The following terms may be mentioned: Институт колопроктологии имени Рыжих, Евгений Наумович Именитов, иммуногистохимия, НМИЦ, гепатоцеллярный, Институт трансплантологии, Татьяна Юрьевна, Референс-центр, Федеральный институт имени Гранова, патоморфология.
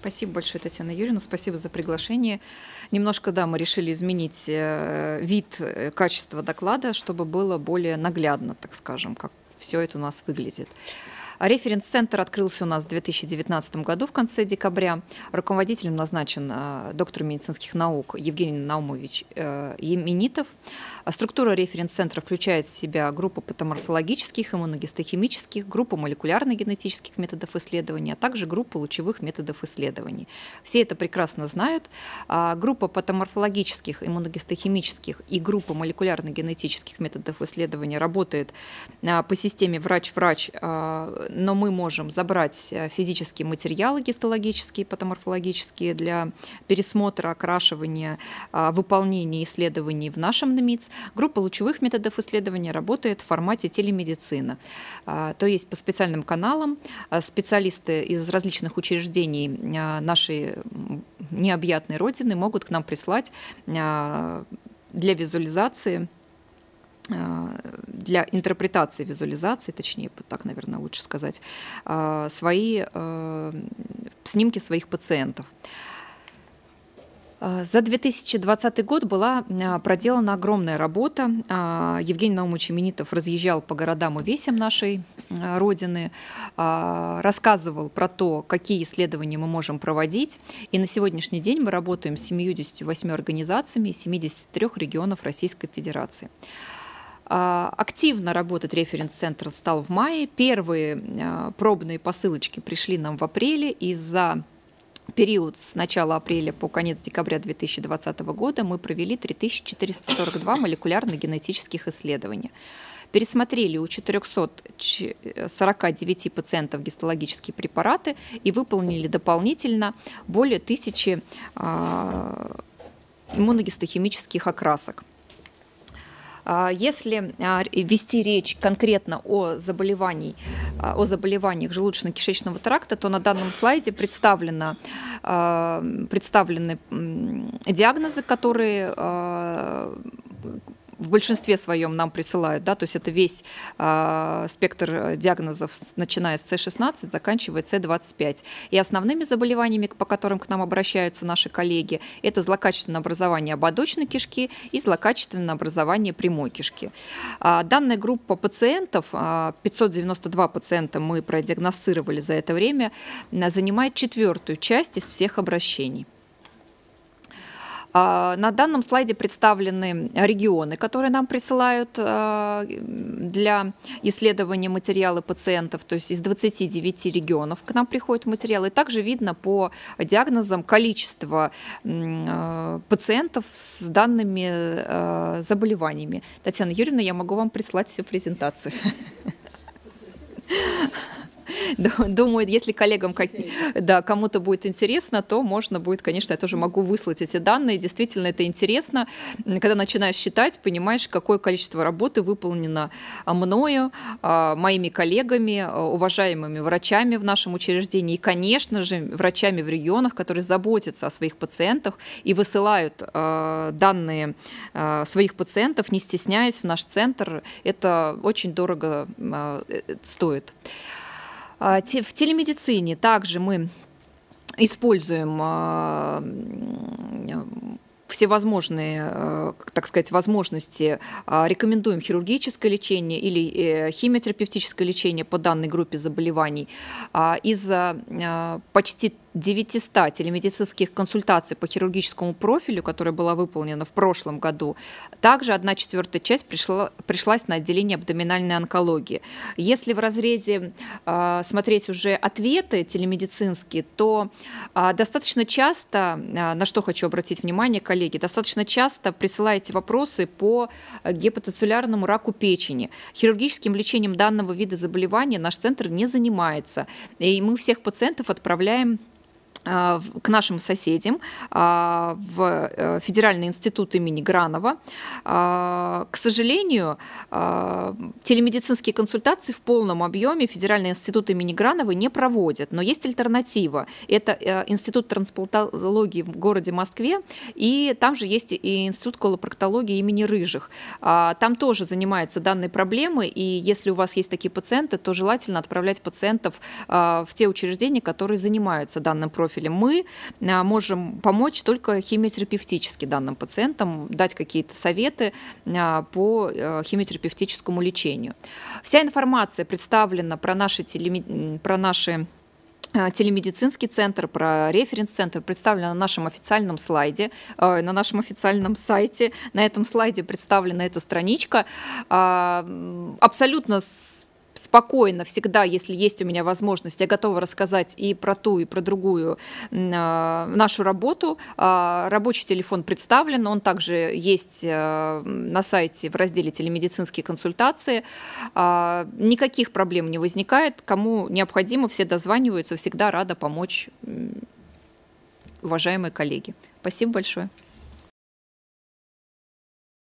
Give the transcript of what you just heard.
Спасибо большое, Татьяна Юрьевна, спасибо за приглашение. Немножко, да, мы решили изменить вид, качество доклада, чтобы было более наглядно, так скажем, как все это у нас выглядит. Референс-центр открылся у нас в 2019 году, в конце декабря. Руководителем назначен доктор медицинских наук Евгений Наумович Именитов. Структура референс-центра включает в себя группу патоморфологических, иммуногистохимических, группу молекулярно-генетических методов исследования, а также группу лучевых методов исследований. Все это прекрасно знают. Группа патоморфологических, иммуногистохимических и группа молекулярно-генетических методов исследования работает по системе врач-врач, но мы можем забрать физические материалы гистологические, патоморфологические для пересмотра, окрашивания, выполнения исследований в нашем НМИЦ. Группа лучевых методов исследования работает в формате телемедицина. То есть по специальным каналам специалисты из различных учреждений нашей необъятной Родины могут к нам прислать для визуализации, для интерпретации визуализации, точнее, так, наверное, лучше сказать, свои снимки своих пациентов. За 2020 год была проделана огромная работа. Евгений Наумович Именитов разъезжал по городам и весям нашей Родины, рассказывал про то, какие исследования мы можем проводить. И на сегодняшний день мы работаем с 78 организациями из 73 регионов Российской Федерации. Активно работать референс-центр стал в мае. Первые пробные посылочки пришли нам в апреле. И за период с начала апреля по конец декабря 2020 года мы провели 3442 молекулярно-генетических исследования. Пересмотрели у 449 пациентов гистологические препараты и выполнили дополнительно более 1000 иммуногистохимических окрасок. Если вести речь конкретно о заболеваниях желудочно-кишечного тракта, то на данном слайде представлены диагнозы, которые в большинстве своем нам присылают, да, то есть это весь спектр диагнозов, начиная с С16, заканчивая С25. И основными заболеваниями, по которым к нам обращаются наши коллеги, это злокачественное образование ободочной кишки и злокачественное образование прямой кишки. Данная группа пациентов, 592 пациента мы продиагностировали за это время, занимает четвертую часть из всех обращений. На данном слайде представлены регионы, которые нам присылают для исследования материалы пациентов, то есть из 29 регионов к нам приходят материалы. И также видно по диагнозам количество пациентов с данными заболеваниями. Татьяна Юрьевна, я могу вам прислать всю презентацию. Думаю, если коллегам, да, кому-то будет интересно, то можно будет, конечно, я тоже могу выслать эти данные. Действительно, это интересно. Когда начинаешь считать, понимаешь, какое количество работы выполнено мною, моими коллегами, уважаемыми врачами в нашем учреждении и, конечно же, врачами в регионах, которые заботятся о своих пациентах и высылают данные своих пациентов, не стесняясь, в наш центр. Это очень дорого стоит. В телемедицине также мы используем всевозможные, так сказать, возможности, рекомендуем хирургическое лечение или химиотерапевтическое лечение по данной группе заболеваний. Из почти 900 телемедицинских консультаций по хирургическому профилю, которая была выполнена в прошлом году, также 1/4 часть пришлась на отделение абдоминальной онкологии. Если в разрезе смотреть уже ответы телемедицинские, то достаточно часто, на что хочу обратить внимание, коллеги, достаточно часто присылаете вопросы по гепатоцеллярному раку печени. Хирургическим лечением данного вида заболевания наш центр не занимается, и мы всех пациентов отправляем к нашим соседям в Федеральный институт имени Гранова. К сожалению, телемедицинские консультации в полном объеме Федеральный институт имени Гранова не проводит, но есть альтернатива. Это Институт трансплантологии в городе Москве, и там же есть и Институт колопроктологии имени Рыжих. Там тоже занимаются данной проблемой, и если у вас есть такие пациенты, то желательно отправлять пациентов в те учреждения, которые занимаются данным профилем профилем. Мы можем помочь только химиотерапевтически данным пациентам, дать какие-то советы по химиотерапевтическому лечению. Вся информация представлена про наши телемедицинский центр, про референс-центр представлен на нашем официальном слайде, на нашем официальном сайте. На этом слайде представлена эта страничка. Абсолютно спокойно всегда, если есть у меня возможность, я готова рассказать и про ту, и про другую нашу работу. Рабочий телефон представлен, он также есть на сайте в разделе «Телемедицинские консультации». Никаких проблем не возникает. Кому необходимо, все дозваниваются, всегда рада помочь, уважаемые коллеги. Спасибо большое.